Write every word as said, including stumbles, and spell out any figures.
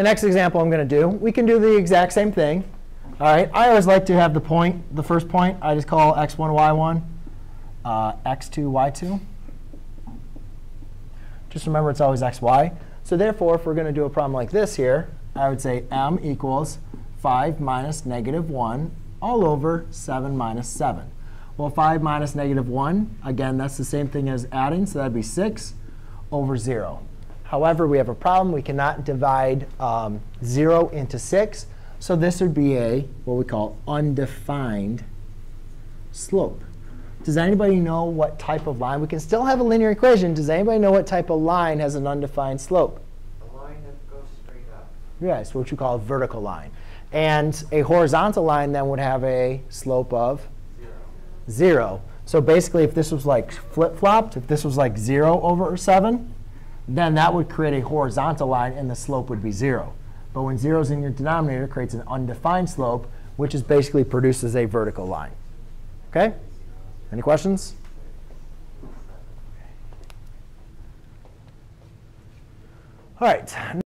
The next example I'm going to do, we can do the exact same thing. All right, I always like to have the point, the first point, I just call x one, y one, uh, x two, y two. Just remember it's always xy. So therefore, if we're going to do a problem like this here, I would say m equals five minus negative one all over seven minus seven. Well, five minus negative one, again, that's the same thing as adding, so that would be six over zero. However, we have a problem. We cannot divide um, zero into six. So this would be a what we call undefined slope. Does anybody know what type of line? We can still have a linear equation. Does anybody know what type of line has an undefined slope? A line that goes straight up. Yes, what you call a vertical line. And a horizontal line then would have a slope of zero. zero. So basically, if this was like flip-flopped, if this was like zero over seven, then that would create a horizontal line, and the slope would be zero. But when zero is in your denominator, it creates an undefined slope, which is basically produces a vertical line. OK? Any questions? All right.